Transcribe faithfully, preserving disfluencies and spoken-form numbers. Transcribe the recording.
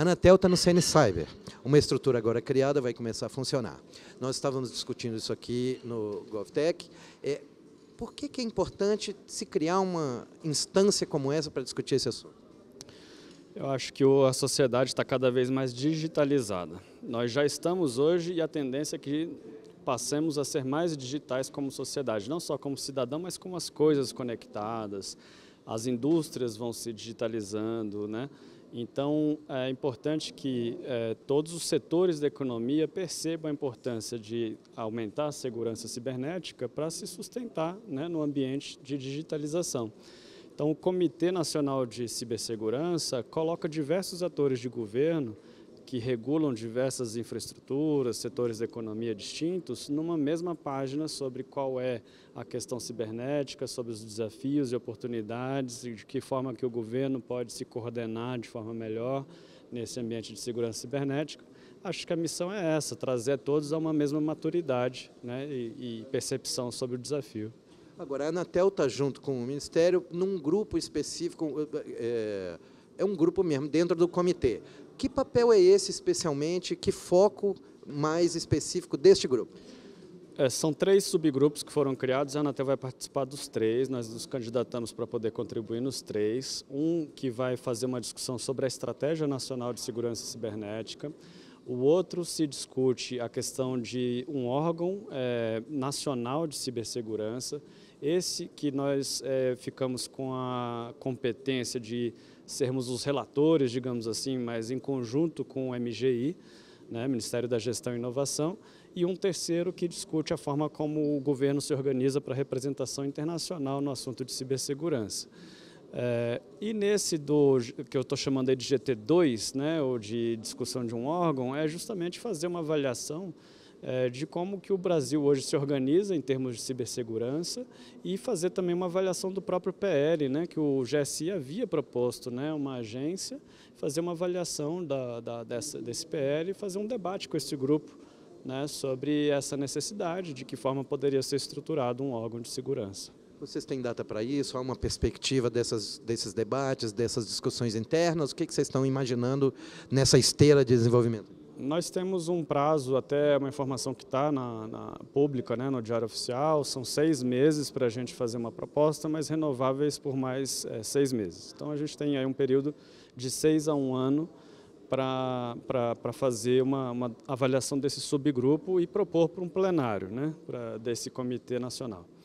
A Anatel está no C N Cyber. Uma estrutura agora criada vai começar a funcionar. Nós estávamos discutindo isso aqui no GovTech. É, por que, que é importante se criar uma instância como essa para discutir esse assunto? Eu acho que a sociedade está cada vez mais digitalizada. Nós já estamos hoje e a tendência é que passemos a ser mais digitais como sociedade, não só como cidadão, mas como as coisas conectadas. As indústrias vão se digitalizando, né? Então, é importante que é, todos os setores da economia percebam a importância de aumentar a segurança cibernética para se sustentar, né, no ambiente de digitalização. Então, o Comitê Nacional de Cibersegurança coloca diversos atores de governo que regulam diversas infraestruturas, setores da economia distintos, numa mesma página sobre qual é a questão cibernética, sobre os desafios e oportunidades, e de que forma que o governo pode se coordenar de forma melhor nesse ambiente de segurança cibernética. Acho que a missão é essa, trazer todos a uma mesma maturidade, né, e, e percepção sobre o desafio. Agora, a Anatel está junto com o Ministério num grupo específico, é, é um grupo mesmo, dentro do comitê. Que papel é esse especialmente? Que foco mais específico deste grupo? É, são três subgrupos que foram criados, a Anatel vai participar dos três, nós nos candidatamos para poder contribuir nos três. Um que vai fazer uma discussão sobre a Estratégia Nacional de Segurança Cibernética, o outro se discute a questão de um órgão é, nacional de cibersegurança, esse que nós é, ficamos com a competência de sermos os relatores, digamos assim, mas em conjunto com o M G I, né, Ministério da Gestão e Inovação, e um terceiro que discute a forma como o governo se organiza para a representação internacional no assunto de cibersegurança. É, e nesse do, que eu estou chamando de G T dois, né, ou de discussão de um órgão, é justamente fazer uma avaliação É, de como que o Brasil hoje se organiza em termos de cibersegurança e fazer também uma avaliação do próprio P L, né, que o G S I havia proposto, né, uma agência, fazer uma avaliação da, da, dessa, desse P L e fazer um debate com esse grupo, né, sobre essa necessidade, de que forma poderia ser estruturado um órgão de segurança. Vocês têm data para isso? Há uma perspectiva dessas, desses debates, dessas discussões internas? O que, que vocês estão imaginando nessa esteira de desenvolvimento? Nós temos um prazo, até uma informação que está na, na pública, né, no Diário Oficial, são seis meses para a gente fazer uma proposta, mas renováveis por mais é, seis meses. Então a gente tem aí um período de seis a um ano para para fazer uma, uma avaliação desse subgrupo e propor para um plenário, né, pra, desse Comitê Nacional.